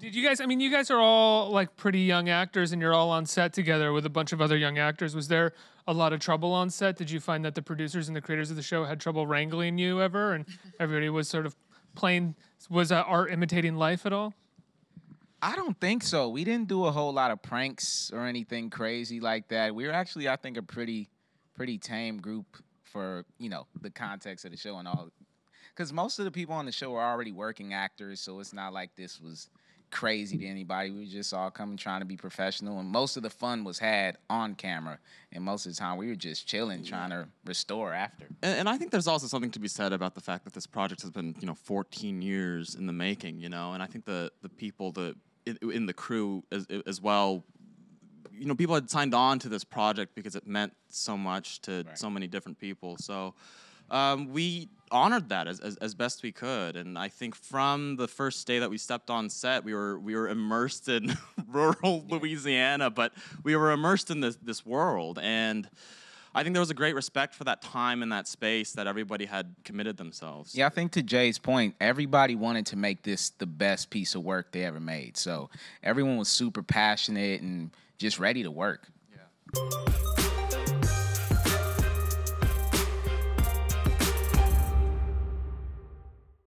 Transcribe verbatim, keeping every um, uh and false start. Did you guys, I mean, you guys are all like pretty young actors and you're all on set together with a bunch of other young actors. Was there a lot of trouble on set? Did you find that the producers and the creators of the show had trouble wrangling you ever? And everybody was sort of playing, was uh, art imitating life at all? I don't think so. We didn't do a whole lot of pranks or anything crazy like that. We were actually, I think, a pretty, pretty tame group for, you know, the context of the show and all. Because most of the people on the show are already working actors, so it's not like this was crazy to anybody. We were just all coming trying to be professional, and most of the fun was had on camera, and most of the time we were just chilling, trying to restore after. And, and I think there's also something to be said about the fact that this project has been, you know, fourteen years in the making, you know, and I think the, the people that in the crew as, as well, you know, people had signed on to this project because it meant so much to right. so many different people, so um, we honored that as, as, as best we could. And I think from the first day that we stepped on set, we were we were immersed in rural Louisiana, but we were immersed in this, this world. And I think there was a great respect for that time and that space that everybody had committed themselves. Yeah, I think to Jay's point, everybody wanted to make this the best piece of work they ever made. So everyone was super passionate and just ready to work. Yeah.